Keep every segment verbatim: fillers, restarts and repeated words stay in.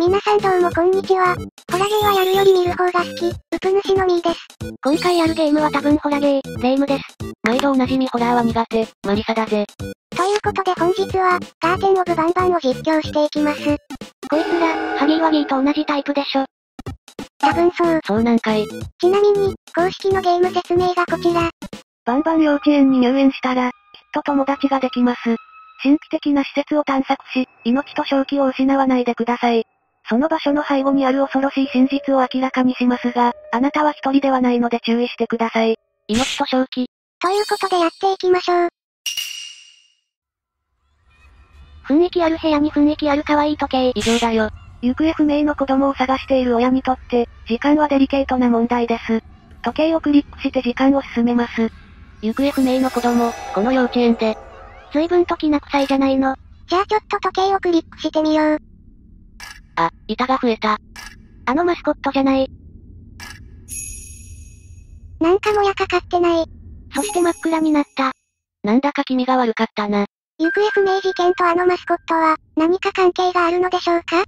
皆さんどうもこんにちは。ホラゲーはやるより見る方が好き、うぷ主のみーです。今回やるゲームは多分ホラゲー、レイムです。毎度おなじみホラーは苦手、マリサだぜ。ということで本日は、カーテンオブバンバンを実況していきます。こいつら、ハギーワギーと同じタイプでしょ。多分そう。そうなんかい。ちなみに、公式のゲーム説明がこちら。バンバン幼稚園に入園したら、きっと友達ができます。神秘的な施設を探索し、命と正気を失わないでください。その場所の背後にある恐ろしい真実を明らかにしますが、あなたは一人ではないので注意してください。命と正気。ということでやっていきましょう。雰囲気ある部屋に雰囲気ある可愛い時計。異常だよ。行方不明の子供を探している親にとって、時間はデリケートな問題です。時計をクリックして時間を進めます。行方不明の子供、この幼稚園で。随分ときな臭いじゃないの。じゃあちょっと時計をクリックしてみよう。あ、板が増えた。あのマスコットじゃない。なんかもやかかってない。そして真っ暗になった。なんだか気味が悪かったな。行方不明事件とあのマスコットは、何か関係があるのでしょうか？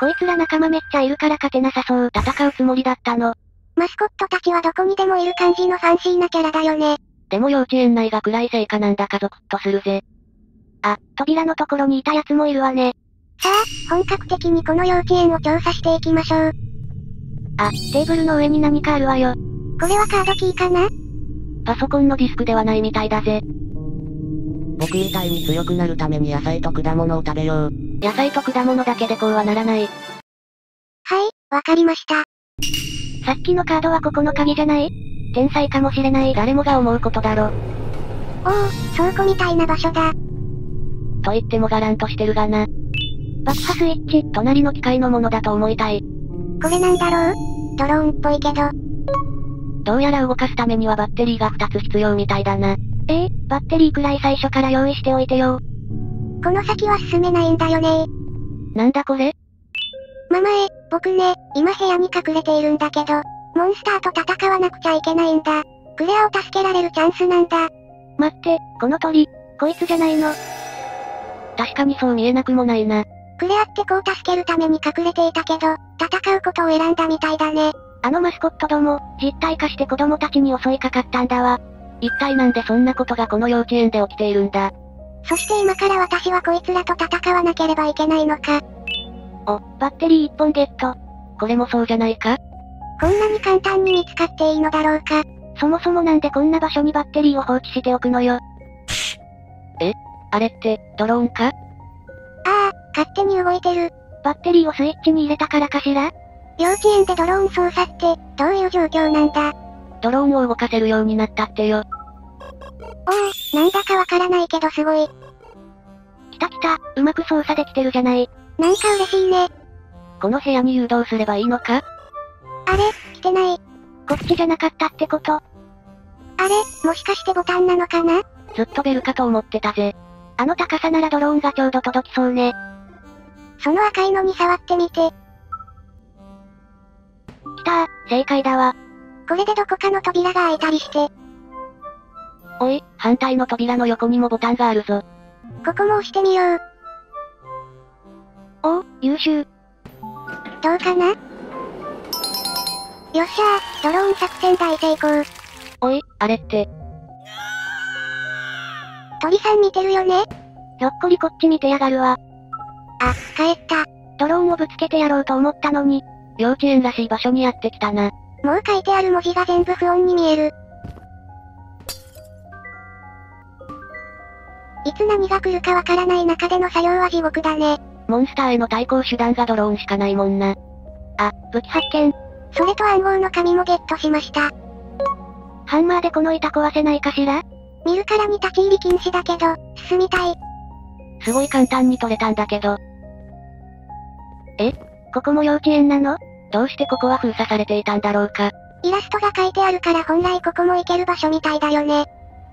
こいつら仲間めっちゃいるから勝てなさそう。戦うつもりだったの。マスコットたちはどこにでもいる感じのファンシーなキャラだよね。でも幼稚園内が暗いせいかなんだかゾクッとするぜ。あ、扉のところにいたやつもいるわね。さあ、本格的にこの幼稚園を調査していきましょう。あ、テーブルの上に何かあるわよ。これはカードキーかな？パソコンのディスクではないみたいだぜ。僕みたいに強くなるために野菜と果物を食べよう。野菜と果物だけでこうはならない。はい、わかりました。さっきのカードはここの鍵じゃない？天才かもしれない。誰もが思うことだろ。おお、倉庫みたいな場所だ。と言ってもがらんとしてるがな。爆破スイッチ、隣の機械のものだと思いたい。これなんだろう？ドローンっぽいけど。どうやら動かすためにはバッテリーがふたつ必要みたいだな。ええ、バッテリーくらい最初から用意しておいてよ。この先は進めないんだよね。なんだこれ？ママへ、僕ね、今部屋に隠れているんだけど、モンスターと戦わなくちゃいけないんだ。クレアを助けられるチャンスなんだ。待って、この鳥、こいつじゃないの？確かにそう見えなくもないな。クレアって子を助けるために隠れていたけど、戦うことを選んだみたいだね。あのマスコットども、実体化して子供たちに襲いかかったんだわ。一体なんでそんなことがこの幼稚園で起きているんだ。そして今から私はこいつらと戦わなければいけないのか。お、バッテリーいっぽんゲット。これもそうじゃないか？こんなに簡単に見つかっていいのだろうか。そもそもなんでこんな場所にバッテリーを放置しておくのよ。え？あれって、ドローンか？ああ、勝手に動いてる。バッテリーをスイッチに入れたからかしら？幼稚園でドローン操作って、どういう状況なんだ？ドローンを動かせるようになったってよ。おお、なんだかわからないけどすごい。来た来た、うまく操作できてるじゃない。なんか嬉しいね。この部屋に誘導すればいいのか？あれ、来てない。こっちじゃなかったってこと？あれ、もしかしてボタンなのかな？ずっとベルかと思ってたぜ。あの高さならドローンがちょうど届きそうね。その赤いのに触ってみて。来たー、正解だわ。これでどこかの扉が開いたりして。おい、反対の扉の横にもボタンがあるぞ。ここも押してみよう。おお、優秀。どうかな？よっしゃー、ドローン作戦大成功。おい、あれって。鳥さん見てるよね？ひょっこりこっち見てやがるわ。あ、帰った。ドローンをぶつけてやろうと思ったのに、幼稚園らしい場所にやってきたな。もう書いてある文字が全部不穏に見える。いつ何が来るかわからない中での作業は地獄だね。モンスターへの対抗手段がドローンしかないもんな。あ、武器発見。それと暗号の紙もゲットしました。ハンマーでこの板壊せないかしら？見るからに立ち入り禁止だけど、進みたい。すごい簡単に取れたんだけど。え？ここも幼稚園なの？どうしてここは封鎖されていたんだろうか。イラストが書いてあるから本来ここも行ける場所みたいだよね。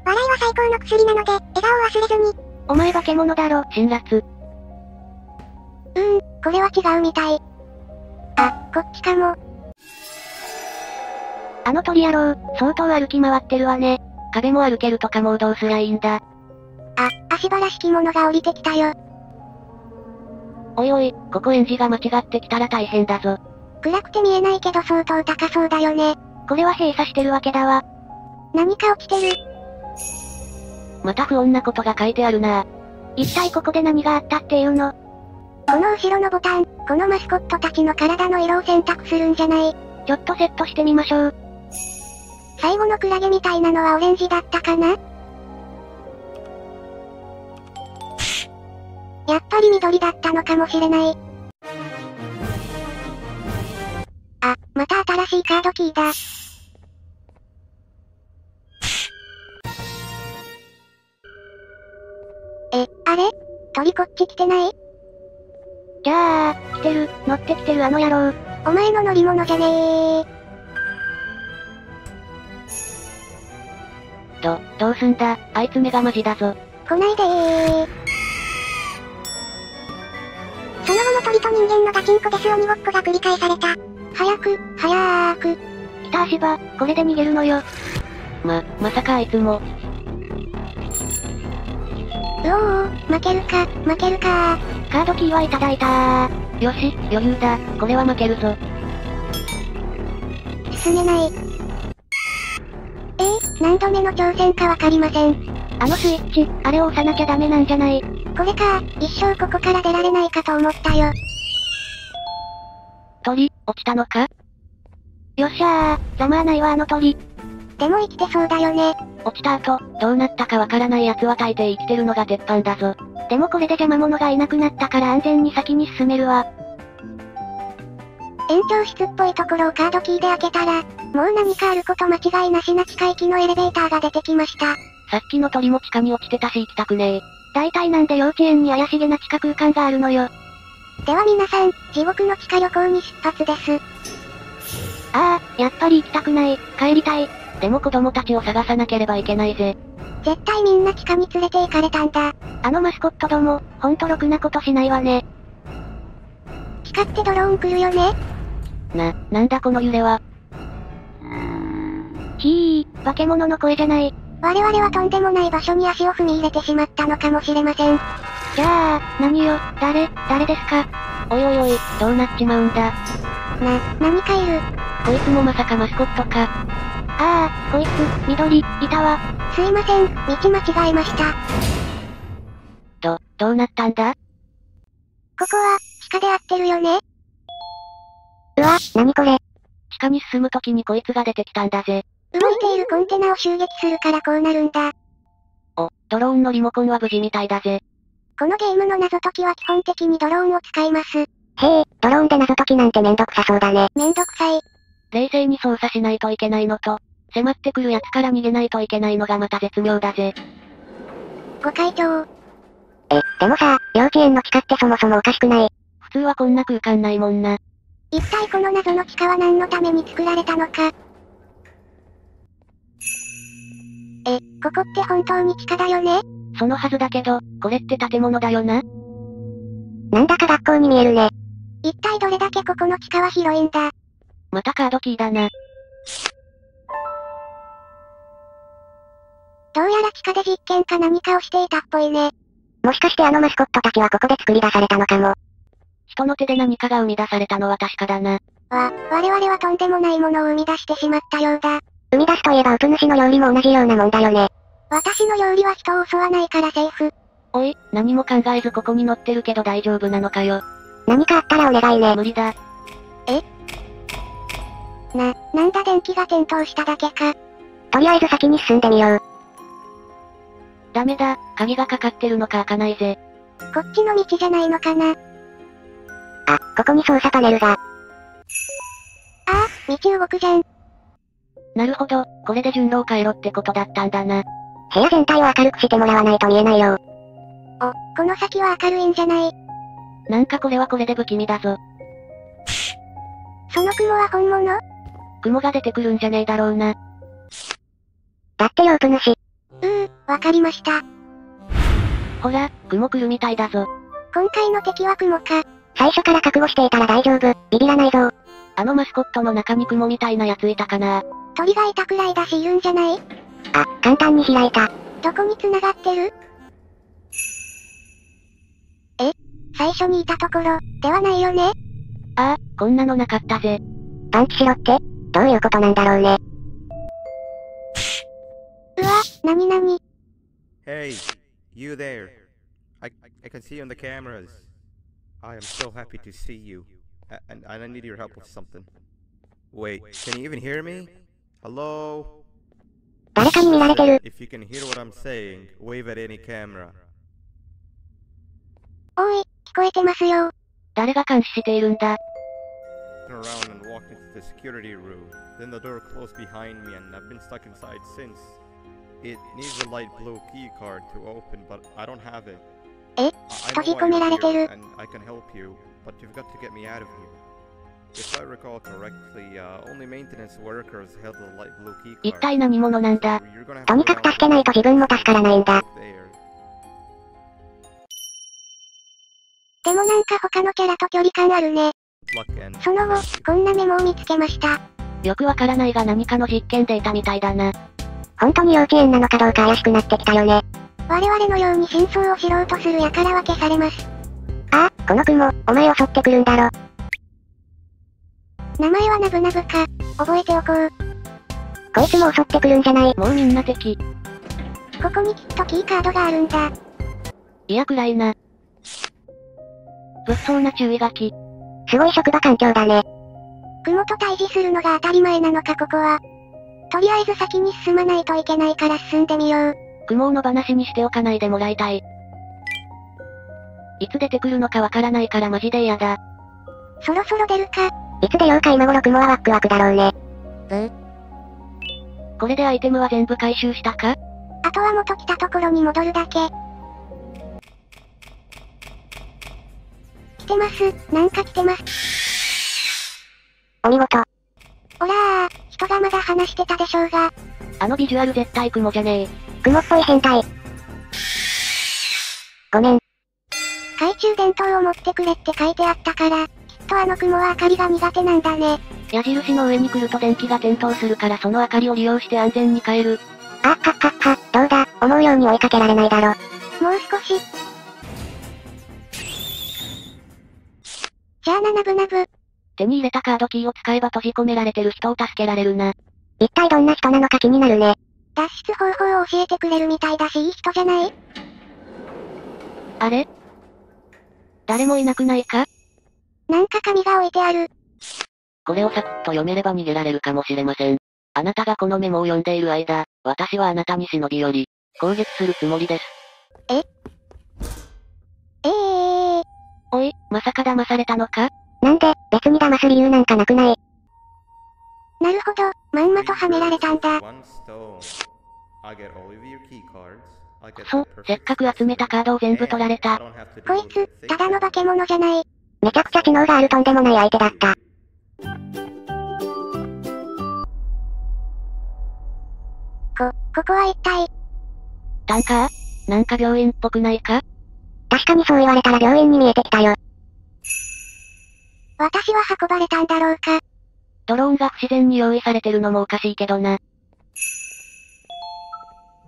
笑いは最高の薬なので、笑顔を忘れずに。お前化け物だろ、辛辣。うーん、これは違うみたい。あ、こっちかも。あの鳥野郎、相当歩き回ってるわね。壁も歩けるとかもうどうすりゃいいんだ。あ、足場らしきものが降りてきたよ。おいおい、ここエンジが間違ってきたら大変だぞ。暗くて見えないけど相当高そうだよね。これは閉鎖してるわけだわ。何か起きてる。また不穏なことが書いてあるな。一体ここで何があったっていうの？この後ろのボタン、このマスコットたちの体の色を選択するんじゃない？ちょっとセットしてみましょう。最後のクラゲみたいなのはオレンジだったかな？やっぱり緑だったのかもしれない。あ、また新しいカードキーだ。え、あれ？鳥こっち来てない？じゃあ、来てる、乗ってきてるあの野郎。お前の乗り物じゃねえ。ど、どうすんだ、あいつ目がマジだぞ。来ないでー。その後も鳥と人間のガチンコデス鬼ごっこが繰り返された。早く、早ーく。来た足場、これで逃げるのよ。ま、まさかあいつも。うおー、負けるか、負けるかー。カードキーはいただいたー。よし、余裕だ、これは負けるぞ。進めない。えー、何度目の挑戦かわかりません。あのスイッチ、あれを押さなきゃダメなんじゃない？これかー、一生ここから出られないかと思ったよ。鳥、落ちたのか？よっしゃー、ざまあないわあの鳥。でも生きてそうだよね。落ちた後、どうなったかわからない奴は大抵生きてるのが鉄板だぞ。でもこれで邪魔者がいなくなったから安全に先に進めるわ。延長室っぽいところをカードキーで開けたら、もう何かあること間違いなしな機械機のエレベーターが出てきました。さっきの鳥も地下に落ちてたし行きたくねえ。大体なんで幼稚園に怪しげな地下空間があるのよ。では皆さん、地獄の地下旅行に出発です。ああ、やっぱり行きたくない、帰りたい。でも子供たちを探さなければいけないぜ。絶対みんな地下に連れて行かれたんだ。あのマスコットども、ほんとろくなことしないわね。地下ってドローン来るよね。な、なんだこの揺れは。ひー、化け物の声じゃない。我々はとんでもない場所に足を踏み入れてしまったのかもしれません。じゃあ、何よ、誰、誰ですか？おいおいおい、どうなっちまうんだ。な、何かいる。こいつもまさかマスコットか。ああ、こいつ、緑、いたわ。すいません、道間違えました。ど、どうなったんだ？ここは、地下で合ってるよね？うわ、何これ。地下に進むときにこいつが出てきたんだぜ。動いているコンテナを襲撃するからこうなるんだ。お、ドローンのリモコンは無事みたいだぜ。このゲームの謎解きは基本的にドローンを使います。へえ、ドローンで謎解きなんてめんどくさそうだね。めんどくさい。冷静に操作しないといけないのと、迫ってくるやつから逃げないといけないのがまた絶妙だぜ。ご会長。え、でもさ、幼稚園の地下ってそもそもおかしくない？普通はこんな空間ないもんな。一体この謎の地下は何のために作られたのか。え、ここって本当に地下だよね？そのはずだけど、これって建物だよな？なんだか学校に見えるね。一体どれだけここの地下は広いんだ？またカードキーだな。どうやら地下で実験か何かをしていたっぽいね。もしかしてあのマスコットたちはここで作り出されたのかも。人の手で何かが生み出されたのは確かだな。わ、我々はとんでもないものを生み出してしまったようだ。生み出すといえばうつ主の料理も同じようなもんだよね。私の料理は人を襲わないからセーフ。おい、何も考えずここに乗ってるけど大丈夫なのかよ。何かあったらお願いね。無理だ。え？な、なんだ電気が点灯しただけか。とりあえず先に進んでみよう。ダメだ、鍵がかかってるのか開かないぜ。こっちの道じゃないのかな。あ、ここに操作パネルが。ああ、道動くじゃん。なるほど、これで順路を変えろってことだったんだな。部屋全体を明るくしてもらわないと見えないよ。お、この先は明るいんじゃない？なんかこれはこれで不気味だぞ。その雲は本物？雲が出てくるんじゃねえだろうな。だってようぷ主。うー、わかりました。ほら、雲来るみたいだぞ。今回の敵は雲か。最初から覚悟していたら大丈夫、ビビらないぞ。あのマスコットの中に雲みたいなやついたかな。鳥がいたくらいだしいるんじゃない？あ、簡単に開いた。どこに繋がってる？え、最初にいたところ、ではないよね。ああ、こんなのなかったぜ。パンチしろって、どういうことなんだろうね。うわ、なになに。Hey, you there. I, I can see you on the cameras. I am so happy to see you. And, and I need your help with something. Wait, can you even hear me? Hello?誰かに見られてる。おい、聞こえてますよ。誰が監視しているんだ。え、閉じ込められてる。一体何者なんだ。とにかく助けないと自分も助からないんだ。でもなんか他のキャラと距離感あるね。その後、こんなメモを見つけました。よくわからないが何かの実験でいたみたいだな。本当に幼稚園なのかどうか怪しくなってきたよね。我々のように真相を知ろうとする輩は消されます。ああ、この雲、お前襲ってくるんだろ。名前はナブナブか、覚えておこう。こいつも襲ってくるんじゃない。もうみんな敵。ここにきっとキーカードがあるんだ。いや暗いな。物騒な注意書き。すごい職場環境だね。雲と対峙するのが当たり前なのかここは。とりあえず先に進まないといけないから進んでみよう。雲の話にしておかないでもらいたい。いつ出てくるのかわからないからマジで嫌だ。そろそろ出るか。いつ出ようか今頃雲はワクワクだろうね。え？これでアイテムは全部回収したか？あとは元来たところに戻るだけ。来てます、なんか来てます。お見事。おらー、人がまだ話してたでしょうが。あのビジュアル絶対雲じゃねえ。雲っぽい変態。ごめん。懐中電灯を持ってくれって書いてあったから。きっとあの雲は明かりが苦手なんだね。矢印の上に来ると電気が点灯するからその明かりを利用して安全に帰る。あっはっはっは、どうだ、思うように追いかけられないだろ。もう少し。じゃあなナブナブ。手に入れたカードキーを使えば閉じ込められてる人を助けられるな。一体どんな人なのか気になるね。脱出方法を教えてくれるみたいだしいい人じゃない？あれ？誰もいなくないか？なんか紙が置いてある。これをサクッと読めれば逃げられるかもしれません。あなたがこのメモを読んでいる間、私はあなたに忍び寄り、攻撃するつもりです。え？ええー。おい、まさか騙されたのか？なんで、別に騙す理由なんかなくない。なるほど、まんまとはめられたんだ。くそ、せっかく集めたカードを全部取られた。こいつ、ただの化け物じゃない。めちゃくちゃ知能があるとんでもない相手だった。こ、ここは一体。タンカー？なんか病院っぽくないか？確かにそう言われたら病院に見えてきたよ。私は運ばれたんだろうか。ドローンが不自然に用意されてるのもおかしいけどな。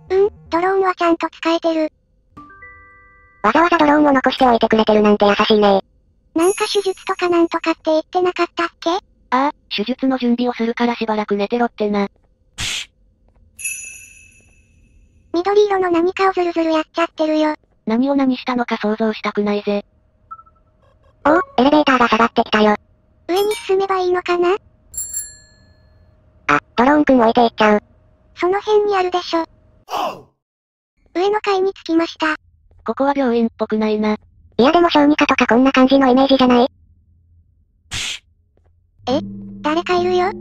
うん、ドローンはちゃんと使えてる。わざわざドローンを残しておいてくれてるなんて優しいね。なんか手術とかなんとかって言ってなかったっけ？ああ、手術の準備をするからしばらく寝てろってな。緑色の何かをズルズルやっちゃってるよ。何を何したのか想像したくないぜ。おお、エレベーターが下がってきたよ。上に進めばいいのかな？あ、ドローンくん置いていっちゃう。その辺にあるでしょ。上の階に着きました。ここは病院っぽくないな。いやでも小児科とかこんな感じのイメージじゃない？え、誰かいるよ。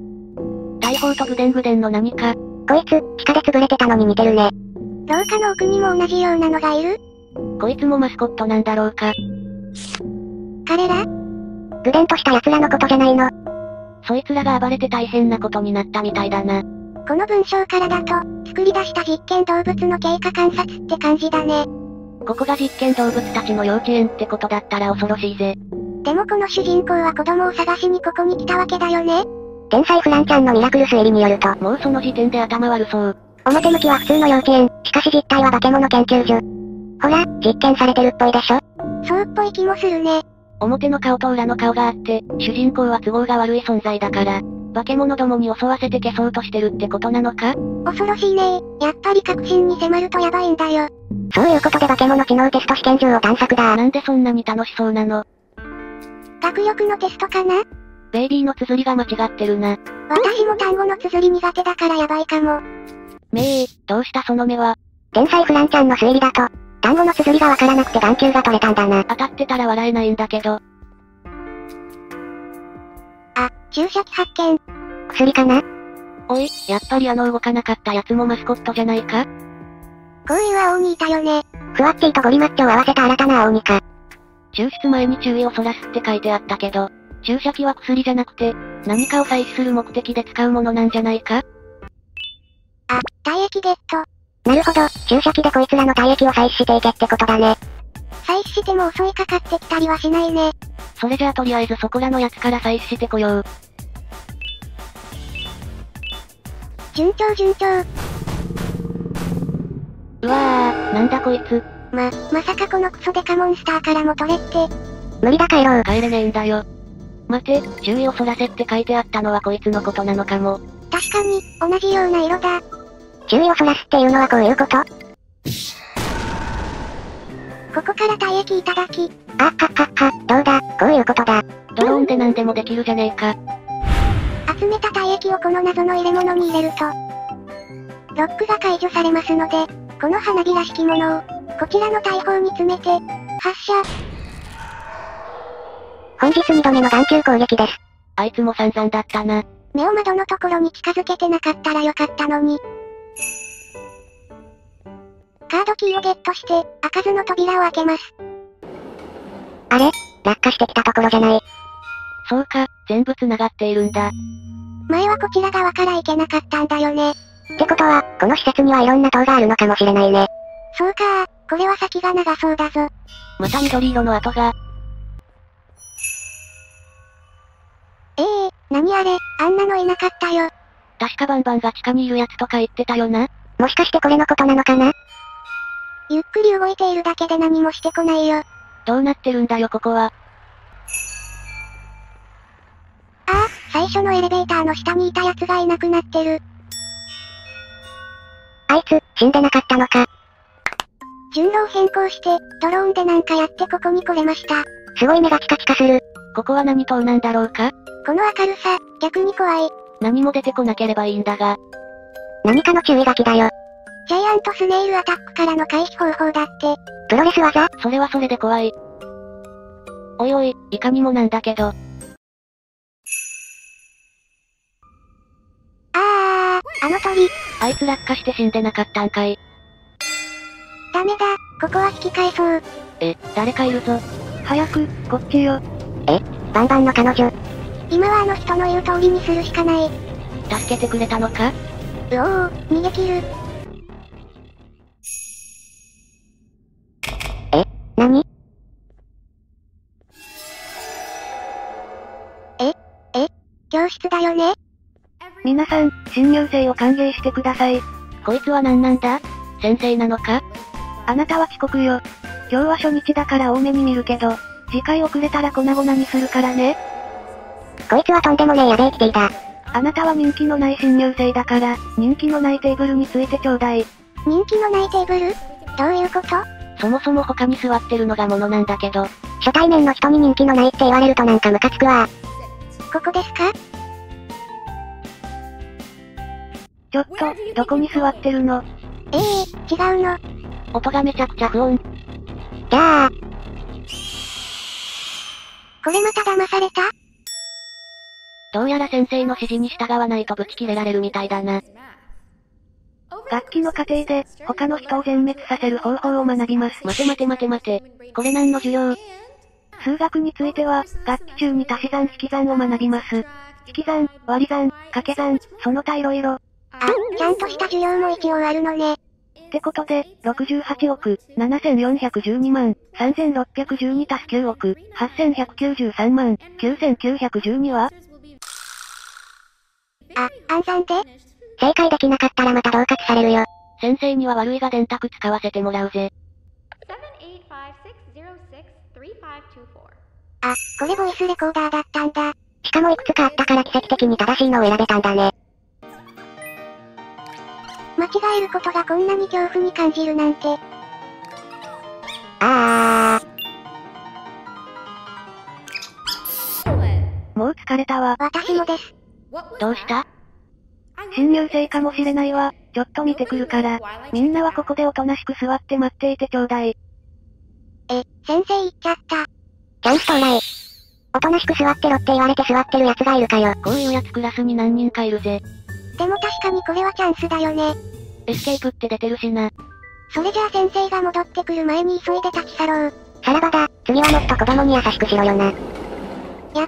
大砲とぐでんぐでんの何か。こいつ、地下で潰れてたのに似てるね。廊下の奥にも同じようなのがいる？こいつもマスコットなんだろうか。彼ら？ぐでんとした奴らのことじゃないの。そいつらが暴れて大変なことになったみたいだな。この文章からだと、作り出した実験動物の経過観察って感じだね。ここが実験動物たちの幼稚園ってことだったら恐ろしいぜ。でもこの主人公は子供を探しにここに来たわけだよね。天才フランちゃんのミラクル推理によると、もうその時点で頭悪そう。表向きは普通の幼稚園、しかし実態は化け物研究所。ほら、実験されてるっぽいでしょ。そうっぽい気もするね。表の顔と裏の顔があって、主人公は都合が悪い存在だから、化け物どもに襲わせて消そうとしてるってことなのか？恐ろしいねー。やっぱり確信に迫るとヤバいんだよ。そういうことで化け物知能テスト試験銃を探索だ。なんでそんなに楽しそうなの？学力のテストかな？ベイビーの綴りが間違ってるな。私も単語の綴り苦手だからヤバいかも。めえ、どうしたその目は？天才フランちゃんの推理だと、単語の綴りがわからなくて眼球が取れたんだな。当たってたら笑えないんだけど。あ、注射器発見。薬かな？おい、やっぱりあの動かなかったやつもマスコットじゃないか？こういう青鬼いたよね。ふわっちーとゴリマッチョを合わせた新たな青鬼か。抽出前に注意をそらすって書いてあったけど、注射器は薬じゃなくて、何かを採取する目的で使うものなんじゃないか？あ、体液ゲット。なるほど、注射器でこいつらの体液を採取していけってことだね。採取しても襲いかかってきたりはしないね。それじゃあとりあえずそこらのやつから採取してこよう。順調順調。うわぁ、なんだこいつ。ま、まさかこのクソデカモンスターからも取れって。無理だ帰ろう。帰れねえんだよ。待て、注意をそらせって書いてあったのはこいつのことなのかも。確かに、同じような色だ。注意をそらすっていうのはこういうこと？ここから体液いただき。あっはっはっは、どうだ、こういうことだ。ドローンで何でもできるじゃねえか。集めた体液をこの謎の入れ物に入れると、ロックが解除されますので、この花火らしきものを、こちらの大砲に詰めて、発射。本日にどめの眼球攻撃です。あいつも散々だったな。目を窓のところに近づけてなかったらよかったのに。カードキーをゲットして、開かずの扉を開けます。あれ？落下してきたところじゃない。そうか、全部繋がっているんだ。前はこちら側から行けなかったんだよね。ってことは、この施設にはいろんな塔があるのかもしれないね。そうかー、これは先が長そうだぞ。また緑色の跡が。ええー、何あれ、あんなのいなかったよ。確かバンバンが地下にいるやつとか言ってたよな。もしかしてこれのことなのかな？ゆっくり動いているだけで何もしてこないよ。どうなってるんだよここは。ああ、最初のエレベーターの下にいたやつがいなくなってる。あいつ、死んでなかったのか。順路を変更して、ドローンでなんかやってここに来れました。すごい目がチカチカする。ここは何塔なんだろうか？この明るさ、逆に怖い。何も出てこなければいいんだが。何かの注意書きだよ。ジャイアントスネイルアタックからの回避方法だって。プロレス技？それはそれで怖い。おいおい、いかにもなんだけど。あー、あの鳥。あいつ落下して死んでなかったんかい。ダメだ、ここは引き返そう。え、誰かいるぞ。早く、こっちよ。え、バンバンの彼女。今はあの人の言う通りにするしかない。助けてくれたのか？うおー、逃げ切る。何？え、え、教室だよね？皆さん、新入生を歓迎してください。こいつは何なんだ？先生なのか？あなたは遅刻よ。今日は初日だから多めに見るけど、次回遅れたら粉々にするからね。こいつはとんでもねえやべえキティだ。あなたは人気のない新入生だから、人気のないテーブルについてちょうだい。人気のないテーブル？どういうこと？そもそも他に座ってるのがものなんだけど。初対面の人に人気のないって言われるとなんかムカつくわ。ここですか？ちょっと、どこに座ってるの？ええー、違うの。音がめちゃくちゃ不穏。じゃあ。これまた騙された？どうやら先生の指示に従わないとブチ切れられるみたいだな。楽器の過程で、他の人を全滅させる方法を学びます。待て待て待て待て。これ何の授業？数学については、楽器中に足し算引き算を学びます。引き算、割り算、掛け算、その他いろいろ。あ、ちゃんとした授業も一応あるのね。ってことで、ろくじゅうはちおく、ななせんよんひゃくじゅうにまん、さんぜんろっぴゃくじゅうにたすきゅうおく、はっせんひゃくきゅうじゅうさんまん、きゅうせんきゅうひゃくじゅうには？あ、暗算で？正解できなかったらまた恫喝されるよ。先生には悪いが電卓使わせてもらうぜ。あ、これボイスレコーダーだったんだ。しかもいくつかあったから奇跡的に正しいのを選べたんだね。間違えることがこんなに恐怖に感じるなんて。あー。もう疲れたわ。私もです。どうした？侵入性かもしれないわ。ちょっと見てくるから。みんなはここでおとなしく座って待っていてちょうだい。え、先生行っちゃった。チャンス到来。おとなしく座ってろって言われて座ってる奴がいるかよ。こういう奴クラスに何人かいるぜ。でも確かにこれはチャンスだよね。エスケープって出てるしな。それじゃあ先生が戻ってくる前に急いで立ち去ろう。さらばだ。次はもっと子供に優しくしろよな。やっ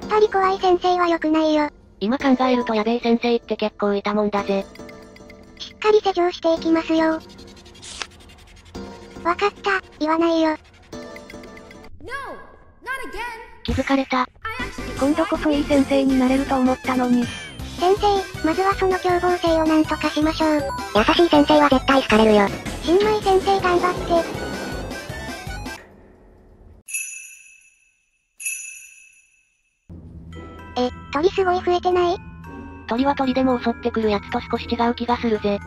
ぱり怖い先生は良くないよ。今考えるとやべえ先生って結構いたもんだぜ。しっかり施錠していきますよ。わかった、言わないよ。気づかれた。今度こそいい先生になれると思ったのに。先生、まずはその凶暴性をなんとかしましょう。優しい先生は絶対好かれるよ。新米先生頑張って。え、鳥すごい増えてない？鳥は鳥でも襲ってくるやつと少し違う気がするぜ。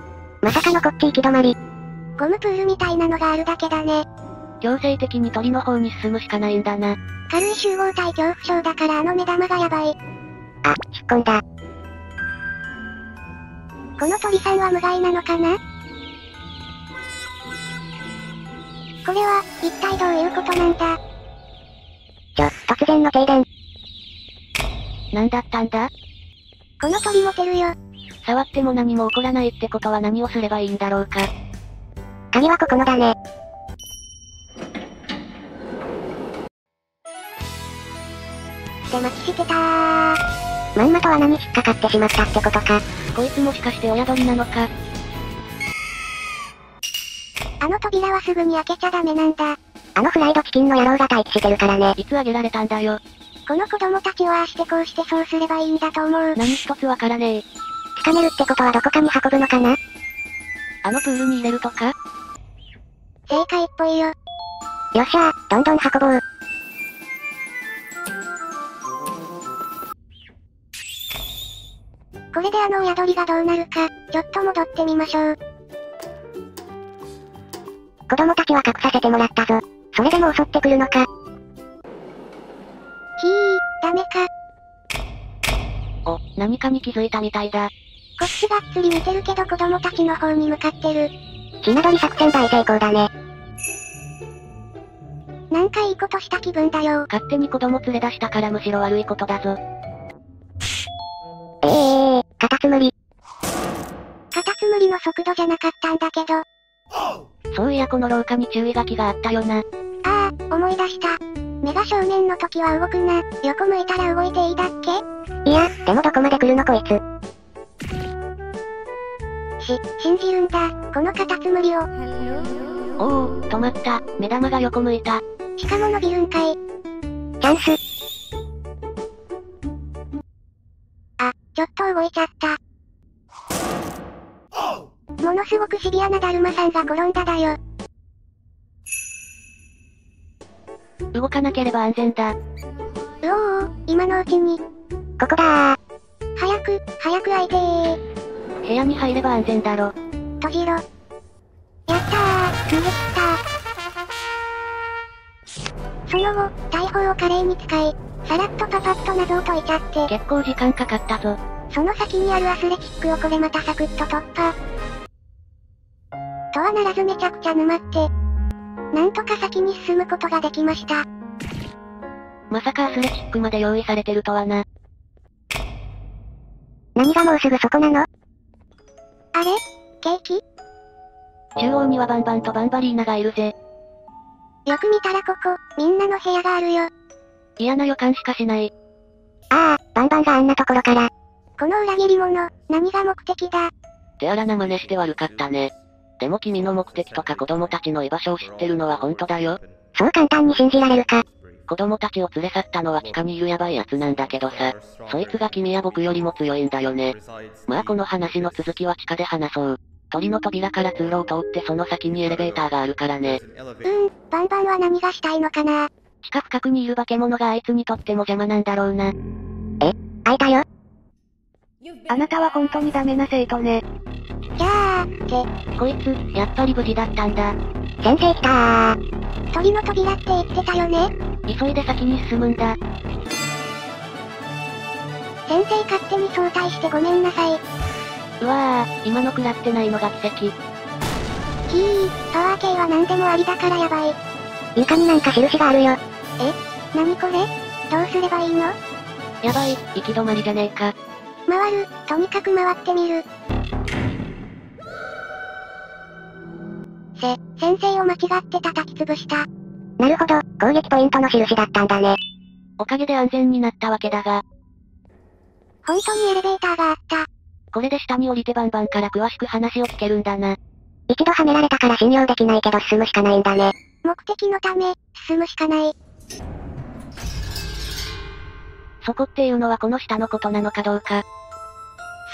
まさかのこっち行き止まり。ゴムプールみたいなのがあるだけだね。強制的に鳥の方に進むしかないんだな。軽い集合体恐怖症だからあの目玉がやばい。あ、引っ込んだ。この鳥さんは無害なのかな？これは、一体どういうことなんだ？ちょ、突然の停電。なんだったんだ？この鳥モテるよ。触っても何も起こらないってことは何をすればいいんだろうか。鍵はここのだね。出待ちしてたー。まんまと罠に引っかかってしまったってことか。こいつもしかして親鳥なのか。あの扉はすぐに開けちゃダメなんだ。あのフライドチキンの野郎が待機してるからね。いつあげられたんだよ。この子供たちをああしてこうしてそうすればいいんだと思う。何一つわからねえ。掴めるってことはどこかに運ぶのかな。あのプールに入れるとか。正解っぽいよ。よっしゃー、どんどん運ぼう。これであの親鳥がどうなるか、ちょっと戻ってみましょう。子供たちは隠させてもらったぞ。それでも襲ってくるのか。ひー、ダメか。お、何かに気づいたみたいだ。こっちがっつり見てるけど子供たちの方に向かってる。ひな鳥作戦大成功だね。なんかいいことした気分だよ。勝手に子供連れ出したからむしろ悪いことだぞ。えー、カタツムリ。カタツムリの速度じゃなかったんだけど。そういやこの廊下に注意書きがあったよな。ああ、思い出した。目が正面の時は動くな。横向いたら動いていいだっけ？いや、でもどこまで来るのこいつ。し、信じるんだ、このカタツムリを。おお、止まった。目玉が横向いた。しかも伸びるんかい。チャンス。あ、ちょっと動いちゃった。ものすごくシビアなだるまさんが転んだだよ。動かなければ安全だ。うおーおー、今のうちに。ここだー。早く、早く開いてー。部屋に入れば安全だろ。閉じろ。やったー、逃げ切ったー。その後、大砲を華麗に使い、さらっとパパッと謎を解いちゃって。結構時間かかったぞ。その先にあるアスレチックをこれまたサクッと突破。とはならずめちゃくちゃ沼って。なんとか先に進むことができました。まさかアスレチックまで用意されてるとはな。何がもうすぐそこなの？あれ？ケーキ？中央にはバンバンとバンバリーナがいるぜ。よく見たらここ、みんなの部屋があるよ。嫌な予感しかしない。ああ、バンバンがあんなところから。この裏切り者、何が目的だ？手荒な真似して悪かったね。でも君の目的とか子供たちの居場所を知ってるのは本当だよ。そう簡単に信じられるか。子供たちを連れ去ったのは地下にいるヤバいやつなんだけどさ、そいつが君や僕よりも強いんだよね。まあこの話の続きは地下で話そう。鳥の扉から通路を通ってその先にエレベーターがあるからね。うん、バンバンは何がしたいのかな。地下深くにいる化け物があいつにとっても邪魔なんだろうな。え、あいたよ。あなたは本当にダメな生徒ね。じゃあ、って、こいつ、やっぱり無事だったんだ。先生来たー。鳥の扉って言ってたよね。急いで先に進むんだ。先生勝手に早退してごめんなさい。うわぁ、今の食らってないのが奇跡。ひぃ、パワー系は何でもありだからやばい。床になんか印があるよ。え、なにこれ？どうすればいいの？やばい、行き止まりじゃねえか。回る、とにかく回ってみる。せ、先生を間違って叩き潰した。なるほど、攻撃ポイントの印だったんだね。おかげで安全になったわけだが。本当にエレベーターがあった。これで下に降りてバンバンから詳しく話を聞けるんだな。一度はめられたから信用できないけど進むしかないんだね。目的のため、進むしかない。そこっていうのはこの下のことなのかどうか。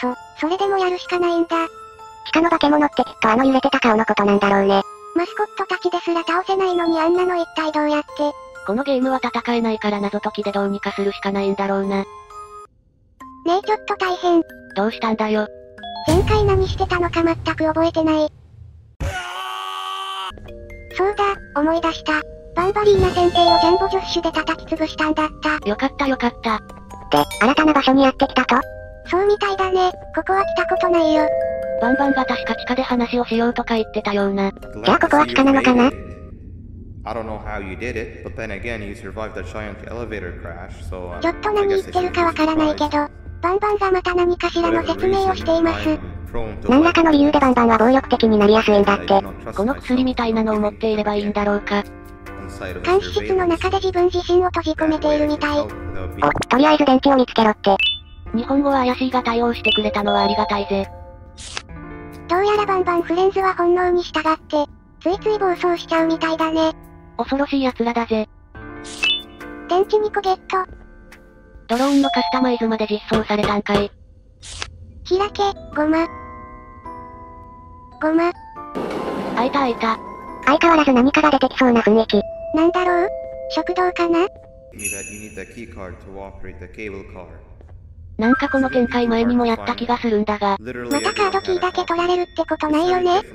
そ、それでもやるしかないんだ。地下の化け物ってきっとあの揺れてた顔のことなんだろうね。マスコットたちですら倒せないのにあんなの一体どうやって。このゲームは戦えないから謎解きでどうにかするしかないんだろうな。ねえちょっと大変。どうしたんだよ。前回何してたのか全く覚えてない。そうだ、思い出した。バンバリーナ先生を全部じゅっ種で叩き潰したんだった。よかったよかった。で、新たな場所にやってきたと？そうみたいだね、ここは来たことないよ。バンバンが確か地下で話をしようとか言ってたような。じゃあここは地下なのかな？ちょっと何言ってるかわからないけど。バンバンがまた何かしらの説明をしています。何らかの理由でバンバンは暴力的になりやすいんだって。この薬みたいなのを持っていればいいんだろうか。監視室の中で自分自身を閉じ込めているみたい。お、とりあえず電池を見つけろって。日本語は怪しいが対応してくれたのはありがたいぜ。どうやらバンバンフレンズは本能に従って、ついつい暴走しちゃうみたいだね。恐ろしい奴らだぜ。電池にこゲット。ドローンのカスタマイズまで実装されたんかい。開け、ごま。ごま。開いた開いた。相変わらず何かが出てきそうな雰囲気。なんだろう？食堂かな？なんかこの展開前にもやった気がするんだが。またカードキーだけ取られるってことないよね？って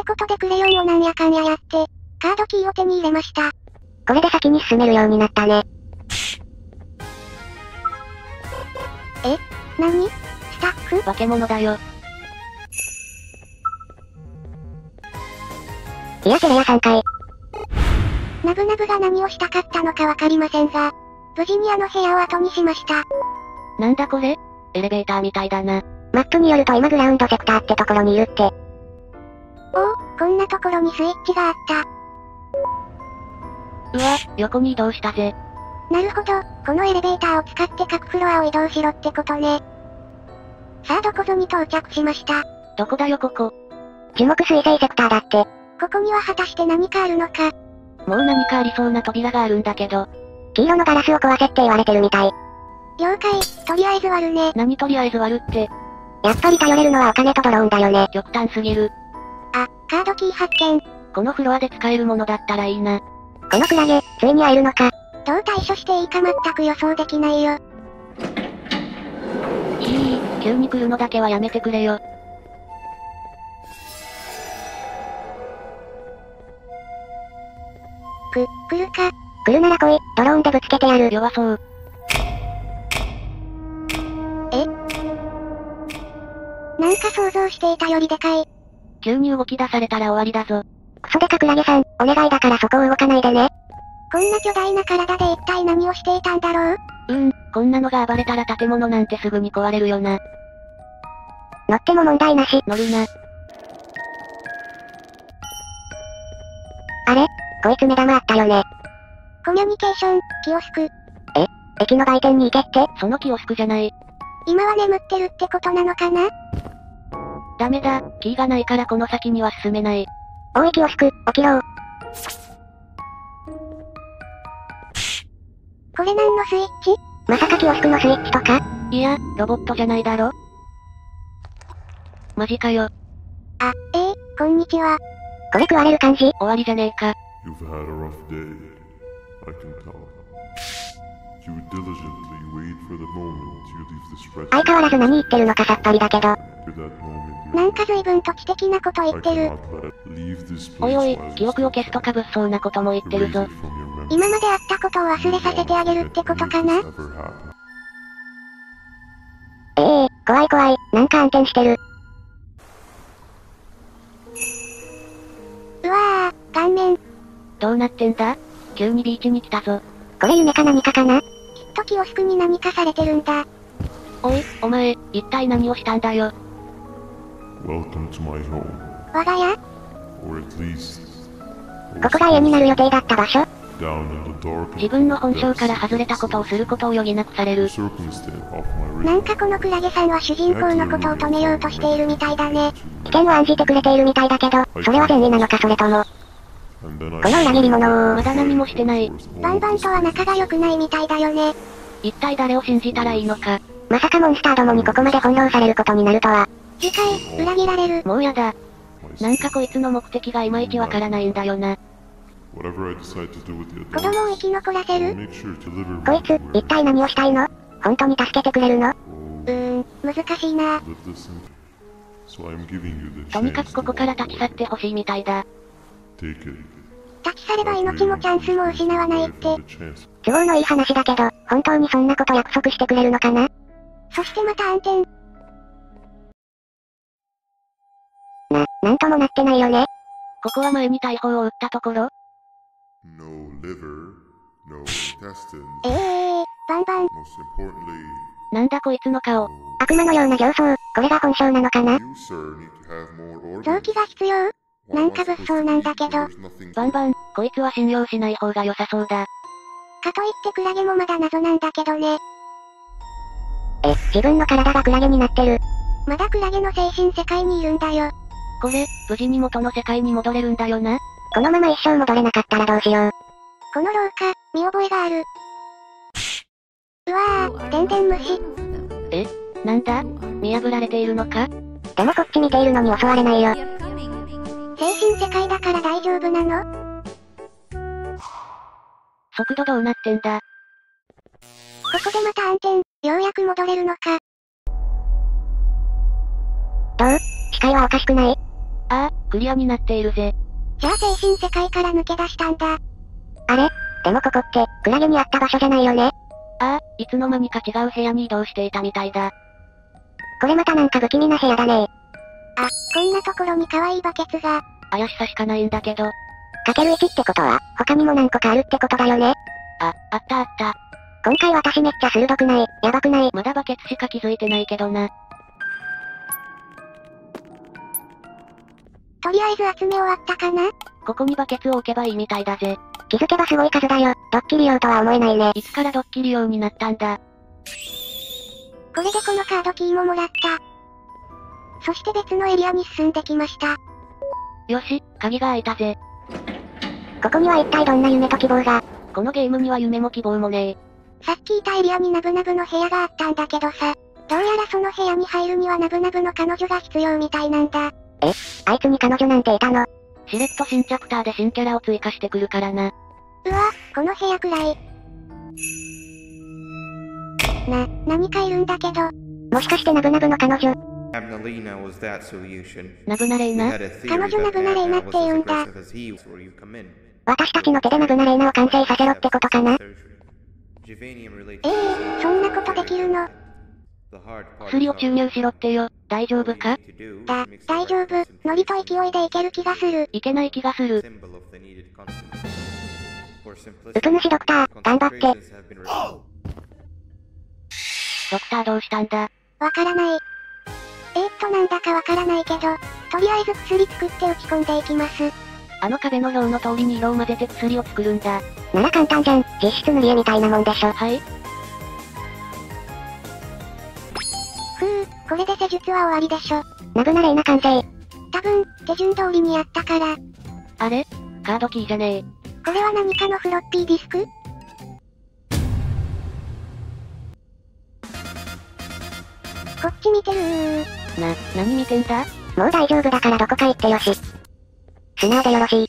ことでクレヨンをなんやかんややって。カードキーを手に入れました。これで先に進めるようになったね。え、なに？スタッフ？化け物だよ。いやセレアさんかい。ナブナブが何をしたかったのかわかりませんが、無事にあの部屋を後にしました。なんだこれ？エレベーターみたいだな。マップによると今グラウンドセクターってところにいるって。おお、こんなところにスイッチがあった。うわ、横に移動したぜ。なるほど、このエレベーターを使って各フロアを移動しろってことね。さあどこぞに到着しました。どこだよここ。樹木水星セクターだって。ここには果たして何かあるのか。もう何かありそうな扉があるんだけど。黄色のガラスを壊せって言われてるみたい。了解、とりあえず割るね。何とりあえず割るって。やっぱり頼れるのはお金とドローンだよね。極端すぎる。あ、カードキー発見。このフロアで使えるものだったらいいな。このクラゲ、ついに会えるのか。どう対処していいか全く予想できないよ。いい、急に来るのだけはやめてくれよ。く、来るか。来るなら来い、ドローンでぶつけてやる。弱そう。え？なんか想像していたよりでかい。急に動き出されたら終わりだぞ。クソデカクラゲさん、お願いだからそこを動かないでね。こんな巨大な体で一体何をしていたんだろう？うん、こんなのが暴れたら建物なんてすぐに壊れるよな。乗っても問題なし。乗るな。あれ？こいつ目玉あったよね。コミュニケーション、キオスク。え？駅の売店に行けって？そのキオスクじゃない。今は眠ってるってことなのかな？ダメだ、キーがないからこの先には進めない。おいキオスク、起きろー。これ何のスイッチ？まさかキオスクのスイッチとか？いや、ロボットじゃないだろ。マジかよ。あ、えー、こんにちは。これ食われる感じ終わりじゃねえか。相変わらず何言ってるのかさっぱりだけど。なんか随分と知的なこと言ってる。おいおい、記憶を消すとか物騒なことも言ってるぞ。今まであったことを忘れさせてあげるってことかな。ええ、怖い怖い、なんか暗転してる。うわぁ、顔面。どうなってんだ？急にビーチに来たぞ。これ夢か何かかな？きっとキオスクに何かされてるんだ。おい、お前、一体何をしたんだよ。我が家？ここが家になる予定だった場所？自分の本性から外れたことをすることを余儀なくされる。なんかこのクラゲさんは主人公のことを止めようとしているみたいだね。危険を案じてくれているみたいだけど、それは善意なのかそれとも。この裏切り者を。まだ何もしてない。バンバンとは仲が良くないみたいだよね。一体誰を信じたらいいのか。まさかモンスターどもにここまで翻弄されることになるとは。次回、裏切られる。もうやだ。なんかこいつの目的がいまいちわからないんだよな。子供を生き残らせる？こいつ、一体何をしたいの？本当に助けてくれるの？うーん、難しいな。とにかくここから立ち去ってほしいみたいだ。立ち去れば命もチャンスも失わないって。都合のいい話だけど、本当にそんなこと約束してくれるのかな？そしてまた暗転。な、なんともなってないよね。ここは前に大砲を撃ったところ？ええー、バンバン。なんだこいつの顔。悪魔のような形相、これが本性なのかな？臓器が必要？なんか物騒なんだけど。バンバン、こいつは信用しない方が良さそうだ。かといってクラゲもまだ謎なんだけどね。え、自分の体がクラゲになってる。まだクラゲの精神世界にいるんだよ。これ、無事に元の世界に戻れるんだよな。このまま一生戻れなかったらどうしよう。この廊下、見覚えがある。うわぁ、電電虫。え、なんだ？見破られているのか？でもこっち見ているのに襲われないよ。精神世界だから大丈夫なの？速度どうなってんだ？ここでまた暗転、ようやく戻れるのか。どう？視界はおかしくない？ああ、クリアになっているぜ。じゃあ精神世界から抜け出したんだ。あれ？でもここって、クラゲにあった場所じゃないよね。ああ、いつの間にか違う部屋に移動していたみたいだ。これまたなんか不気味な部屋だね。あ、こんなところに可愛いバケツが。怪しさしかないんだけど。かけるいちってことは、他にも何個かあるってことだよね。あ、あったあった。今回私めっちゃ鋭くない、やばくない。まだバケツしか気づいてないけどな。とりあえず集め終わったかな？ここにバケツを置けばいいみたいだぜ。気づけばすごい数だよ。ドッキリ用とは思えないね。いつからドッキリ用になったんだ？これでこのカードキーももらった。そして別のエリアに進んできました。よし、鍵が開いたぜ。ここには一体どんな夢と希望が？このゲームには夢も希望もねえ。さっきいたエリアにナブナブの部屋があったんだけどさ、どうやらその部屋に入るにはナブナブの彼女が必要みたいなんだ。え、あいつに彼女なんていたの？しれっと新チャプターで新キャラを追加してくるからな。うわ、この部屋くらい。な、何かいるんだけど。もしかしてナブナブの彼女？ナブナレイナ？彼女ナブナレイナって言うんだ。私たちの手でナブナレイナを完成させろってことかな？えー、そんなことできるの？薬を注入しろってよ。大丈夫か？だ、大丈夫。ノリと勢いでいける気がする。いけない気がする。うぷ主ドクター、頑張って。ドクターどうしたんだ？わからない。えーっとなんだかわからないけど、とりあえず薬作って打ち込んでいきます。あの壁の表の通りに色を混ぜて薬を作るんだ。なら簡単じゃん。実質塗り絵みたいなもんでしょ。はい。これで施術は終わりでしょ。ナブナレイナ完成。多分、手順通りにやったから。あれ？カードキーじゃねえ。これは何かのフロッピーディスク？こっち見てるー。な、何見てんだ？もう大丈夫だからどこか行ってよし。素直でよろしい。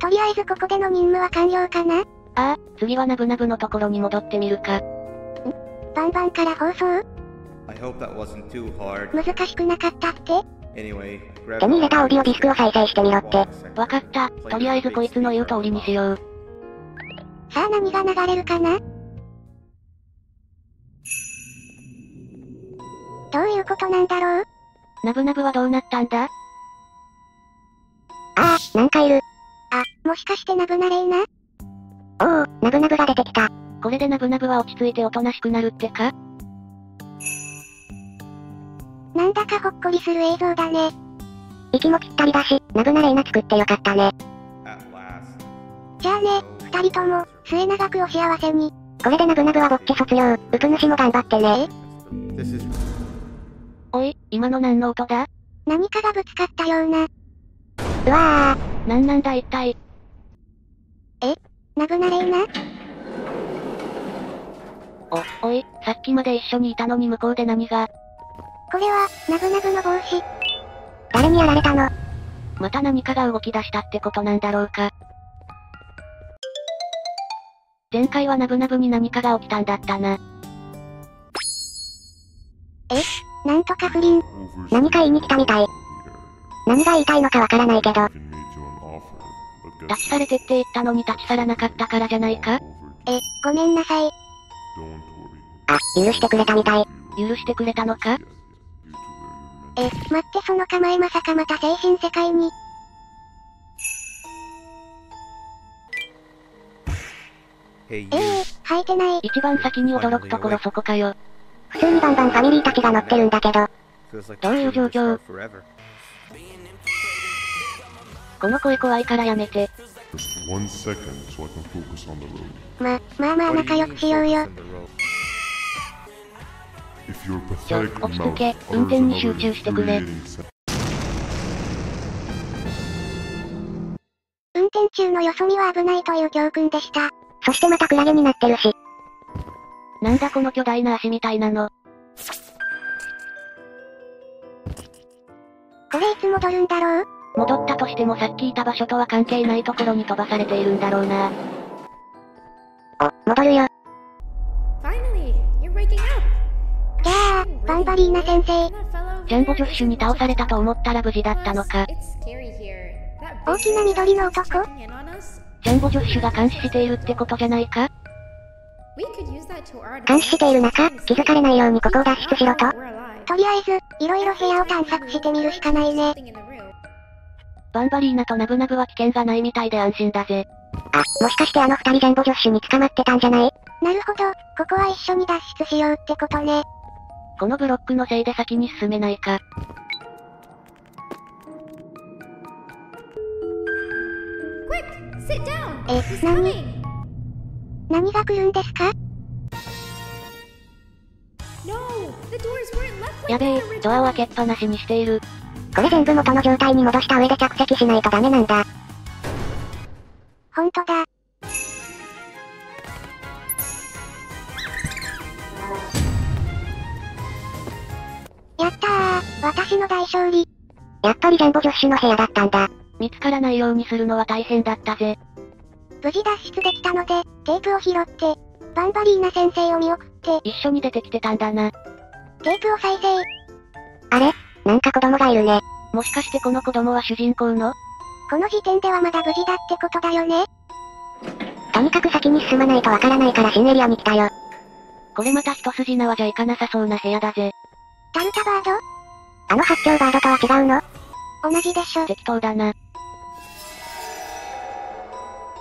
とりあえずここでの任務は完了かな。ああ、次はナブナブのところに戻ってみるか。ん？バンバンから放送？難しくなかったって？Anyway, 手に入れたオーディオディスクを再生してみろって。わかった。とりあえずこいつの言う通りにしよう。さあ何が流れるかな？どういうことなんだろう？ナブナブはどうなったんだ？ああ、なんかいる。あ、もしかしてナブナレイナ？おお、ナブナブが出てきた。これでナブナブは落ち着いておとなしくなるってか？なんだかほっこりする映像だね。息もぴったりだし、ナブナレイナ作ってよかったね。じゃあね、二人とも、末永くお幸せに。これでナブナブはぼっち卒業、うぷ主も頑張ってね。おい、今の何の音だ？何かがぶつかったような。うわぁ。なんなんだ一体。え？ナブナレイナ？お、おい、さっきまで一緒にいたのに向こうで何が。これは、ナブナブの帽子。誰にやられたの？また何かが動き出したってことなんだろうか。前回はナブナブに何かが起きたんだったな。え？なんとか不倫。何か言いに来たみたい。何が言いたいのかわからないけど。立ち去れてって言ったのに立ち去らなかったからじゃないか？え、ごめんなさい。あ、許してくれたみたい。許してくれたのか？え、待ってその構えまさかまた精神世界に。ええ、生えてない。一番先に驚くところそこかよ。普通にバンバンファミリーたちが乗ってるんだけど。どういう状況？この声怖いからやめて。ま、まあまあ仲良くしようよ。ちょ、落ち着け、運転に集中してくれ。運転中のよそ見は危ないという教訓でした。そしてまたクラゲになってるし。なんだこの巨大な足みたいなの。これいつ戻るんだろう？戻ったとしてもさっきいた場所とは関係ないところに飛ばされているんだろうな。お、戻るよ。じゃあ、バンバリーナ先生。ジャンボジョッシュに倒されたと思ったら無事だったのか。大きな緑の男？ジャンボジョッシュが監視しているってことじゃないか？監視している中、気づかれないようにここを脱出しろと。とりあえず、いろいろ部屋を探索してみるしかないね。バンバリーナとナブナブは危険がないみたいで安心だぜ。あ、もしかしてあの二人ジャンボジョッシュに捕まってたんじゃない？なるほど、ここは一緒に脱出しようってことね。このブロックのせいで先に進めないか。え、なに？何が来るんですか？やべえ、ドアを開けっぱなしにしている。これ全部元の状態に戻した上で着席しないとダメなんだ。ほんとだ。やったー、私の大勝利。やっぱりジャンボジョッシュの部屋だったんだ。見つからないようにするのは大変だったぜ。無事脱出できたので、テープを拾って、バンバリーナ先生を見送って、一緒に出てきてたんだな。テープを再生。あれ？なんか子供がいるね。もしかしてこの子供は主人公の？この時点ではまだ無事だってことだよね。とにかく先に進まないとわからないから新エリアに来たよ。これまた一筋縄じゃいかなさそうな部屋だぜ。タルタバード？あの発狂バードとは違うの？同じでしょ。適当だな。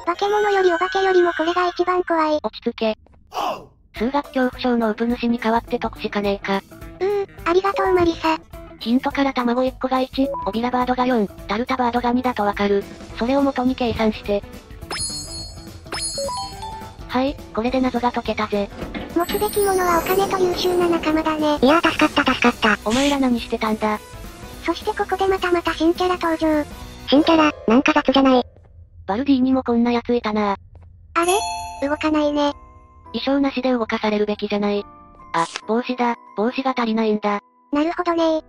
化け物よりお化けよりもこれが一番怖い。落ち着け。数学恐怖症のうぷ主に代わって得しかねえか。うー、ありがとうマリサ。ヒントから卵いっこがいち、オビラバードがよん、タルタバードがにだとわかる。それを元に計算して。はい、これで謎が解けたぜ。持つべきものはお金と優秀な仲間だね。いやー助かった助かった。お前ら何してたんだ。そしてここでまたまた新キャラ登場。新キャラ、なんか雑じゃない。バルディにもこんなやついたな。あれ？動かないね。衣装なしで動かされるべきじゃない。あ、帽子だ。帽子が足りないんだ。なるほどねー。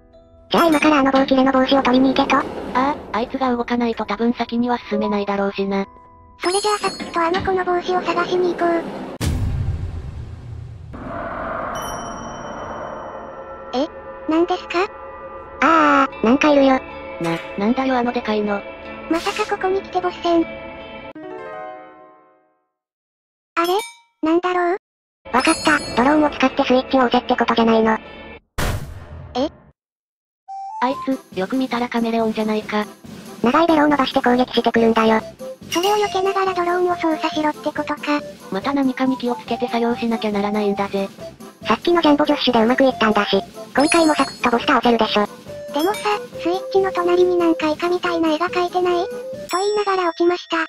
じゃあ今からあの棒切れの帽子を取りに行けと。ああ、あいつが動かないと多分先には進めないだろうしな。それじゃあさっきとあの子の帽子を探しに行こう。え、何ですか？ああ、なんかいるよ。な、なんだよあのでかいの。まさかここに来てボス戦。あれ？なんだろう？わかった、ドローンを使ってスイッチを押せってことじゃないの。え？あいつ、よく見たらカメレオンじゃないか。長いベロを伸ばして攻撃してくるんだよ。それを避けながらドローンを操作しろってことか。また何かに気をつけて作業しなきゃならないんだぜ。さっきのジャンボジョッシュでうまくいったんだし、今回もサクッとボス倒せるでしょ。でもさ、スイッチの隣になんかイカみたいな絵が描いてない？と言いながら落ちました。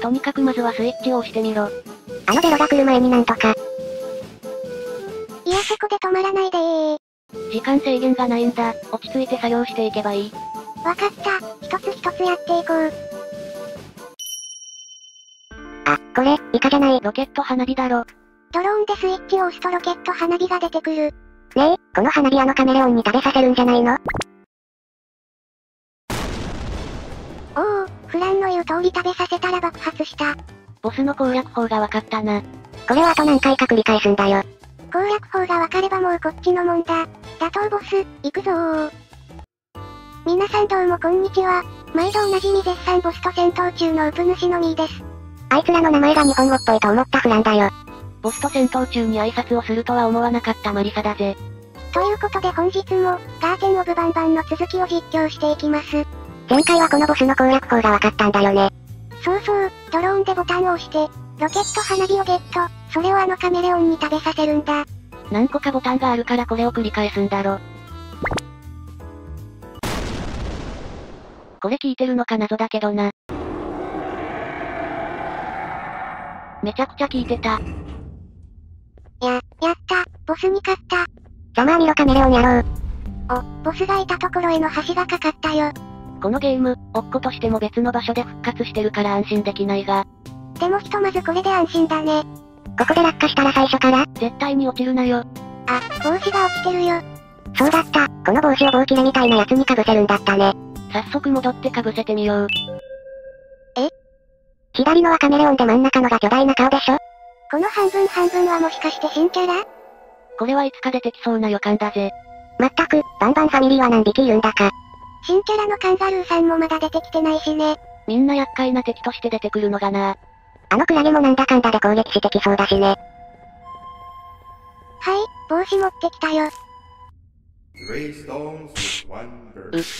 とにかくまずはスイッチを押してみろ。あのベロが来る前になんとか。いやそこで止まらないでー。時間制限がないんだ、落ち着いて作業していけばいい。わかった、一つ一つやっていこう。あ、これ、イカじゃない。ロケット花火だろ。ドローンでスイッチを押すとロケット花火が出てくる。ねえ、この花火あのカメレオンに食べさせるんじゃないの？おお、フランの言う通り食べさせたら爆発した。ボスの攻略法が分かったな。これはあと何回か繰り返すんだよ。攻略法が分かればもうこっちのもんだ。打倒ボス、行くぞー。皆さんどうもこんにちは。毎度おなじみ絶賛ボスと戦闘中のウプ主のミーです。あいつらの名前が日本語っぽいと思ったフランだよ。ボスと戦闘中に挨拶をするとは思わなかったマリサだぜ。ということで本日も、ガーテンオブバンバンの続きを実況していきます。前回はこのボスの攻略法が分かったんだよね。そうそう、ドローンでボタンを押して、ロケット花火をゲット、それをあのカメレオンに食べさせるんだ。何個かボタンがあるからこれを繰り返すんだろ。これ聞いてるのか謎だけどな。めちゃくちゃ聞いてた。や、やった、ボスに勝った。ざまあみろカメレオンやろう。お、ボスがいたところへの橋がかかったよ。このゲーム、おっことしても別の場所で復活してるから安心できないが。でもひとまずこれで安心だね。ここで落下したら最初から？絶対に落ちるなよ。あ、帽子が落ちてるよ。そうだった、この帽子を棒切れみたいなやつにかぶせるんだったね。早速戻ってかぶせてみよう。え？左のはカメレオンで真ん中のが巨大な顔でしょ？この半分半分はもしかして新キャラ？これはいつか出てきそうな予感だぜ。まったく、バンバンファミリーは何匹いるんだか。新キャラのカンガルーさんもまだ出てきてないしね。みんな厄介な敵として出てくるのがな。あのクラゲもなんだかんだで攻撃してきそうだしね。はい、帽子持ってきたよ。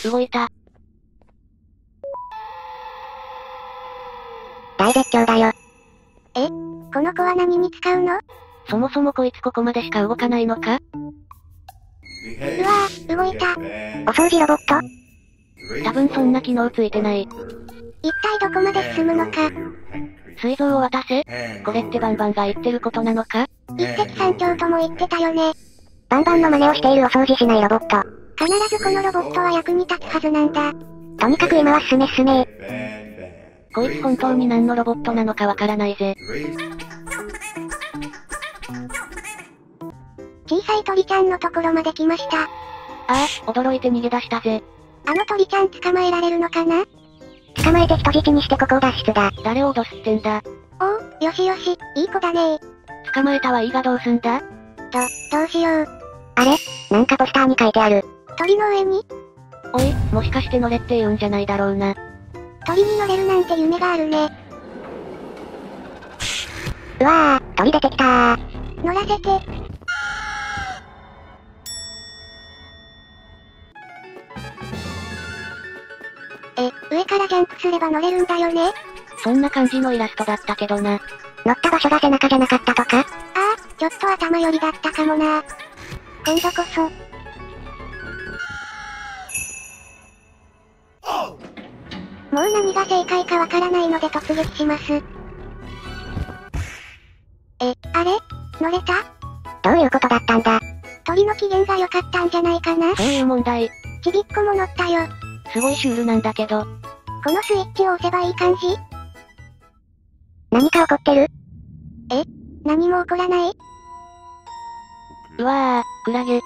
う、動いた。大絶叫だよ。え、この子は何に使うの？そもそもこいつここまでしか動かないのか？うわぁ、動いた。お掃除ロボット？多分そんな機能ついてない。一体どこまで進むのか。水槽を渡せ？これってバンバンが言ってることなのか？一石三鳥とも言ってたよね。バンバンの真似をしているお掃除しないロボット。必ずこのロボットは役に立つはずなんだ。とにかく今は進め進め。こいつ本当に何のロボットなのかわからないぜ。小さい鳥ちゃんのところまで来ました。ああ、驚いて逃げ出したぜ。あの鳥ちゃん捕まえられるのかな？捕まえて人質にしてここを脱出だ。誰を脅すってんだ。おお、よしよし、いい子だねー。捕まえたはいいがどうすんだ？ど、どうしよう。あれ？なんかポスターに書いてある。鳥の上に？おい、もしかして乗れって言うんじゃないだろうな。鳥に乗れるなんて夢があるね。うわぁ、鳥出てきたー。乗らせて。え、上からジャンプすれば乗れるんだよね？そんな感じのイラストだったけどな。乗った場所が背中じゃなかったとか？ああ、ちょっと頭寄りだったかもな。今度こそ。もう何が正解かわからないので突撃します。え、あれ？乗れた？どういうことだったんだ？鳥の機嫌が良かったんじゃないかな？そういう問題。ちびっこも乗ったよ。すごいシュールなんだけど。このスイッチを押せばいい感じ？何か起こってる？え、何も起こらない？うわぁ、クラゲ。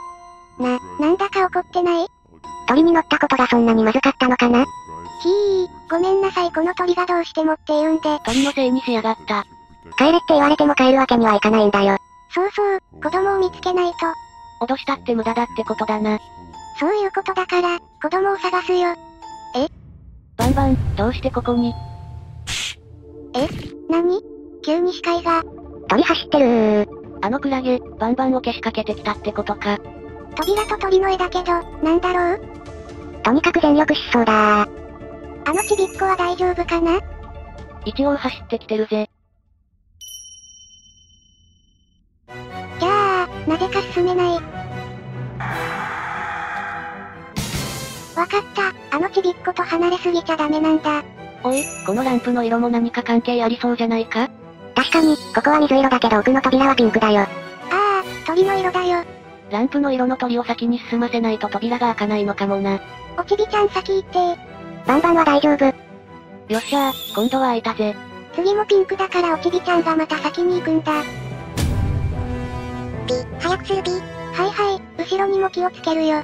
な、なんだか起こってない？鳥に乗ったことがそんなにまずかったのかな？ひー、ごめんなさい、この鳥がどうしてもって言うんで。鳥のせいにしやがった。帰れって言われても帰るわけにはいかないんだよ。そうそう、子供を見つけないと。脅したって無駄だってことだな。そういうことだから、子供を探すよ。え？バンバン、どうしてここに？え？何？急に視界が。鳥走ってるー。あのクラゲ、バンバンをけしかけてきたってことか。扉と鳥の絵だけど、なんだろう？とにかく全力疾走だー。あのちびっこは大丈夫かな？一応走ってきてるぜ。キャー、なぜか進めない。わかった、あのちびっこと離れすぎちゃダメなんだ。おい、このランプの色も何か関係ありそうじゃないか？確かに、ここは水色だけど奥の扉はピンクだよ。ああ、鳥の色だよ。ランプの色の鳥を先に進ませないと扉が開かないのかもな。おちびちゃん先行ってー。バンバンは大丈夫。よっしゃー、今度は開いたぜ。次もピンクだからおちびちゃんがまた先に行くんだ。ピ、早くするピ。はいはい、後ろにも気をつけるよ。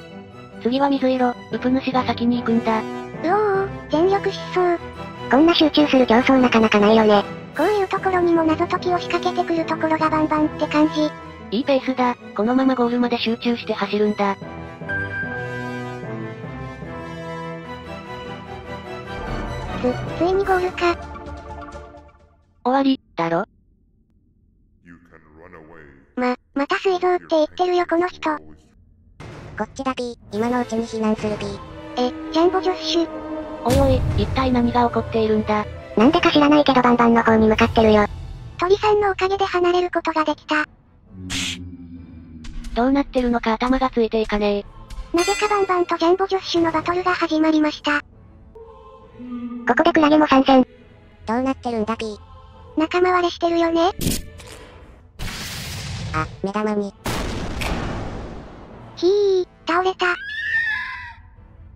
次は水色、うぷ主が先に行くんだ。うおーおー、全力疾走。こんな集中する競争なかなかないよね。こういうところにも謎解きを仕掛けてくるところがバンバンって感じ。いいペースだ、このままゴールまで集中して走るんだ。つ, ついにゴールか。終わり、だろ？ま、また水道って言ってるよこの人。こっちだピー、今のうちに避難するピー。え、ジャンボジョッシュ。おいおい、一体何が起こっているんだ？なんでか知らないけどバンバンの方に向かってるよ。鳥さんのおかげで離れることができた。どうなってるのか頭がついていかねえ。なぜかバンバンとジャンボジョッシュのバトルが始まりました。ここでクラゲも参戦。どうなってるんだピー。仲間割れしてるよね。あ、目玉に。ひー、倒れた。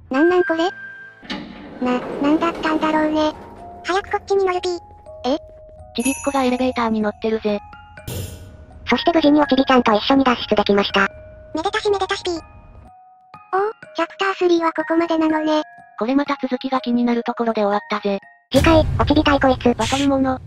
なんなんこれ？な、なんだったんだろうね。早くこっちに乗るピー。え？ちびっこがエレベーターに乗ってるぜ。そして無事におちびちゃんと一緒に脱出できました。めでたしめでたしピー。おー、チャプタースリーはここまでなのね。これまた続きが気になるところで終わったぜ。次回、おちび対こいつバトルもの。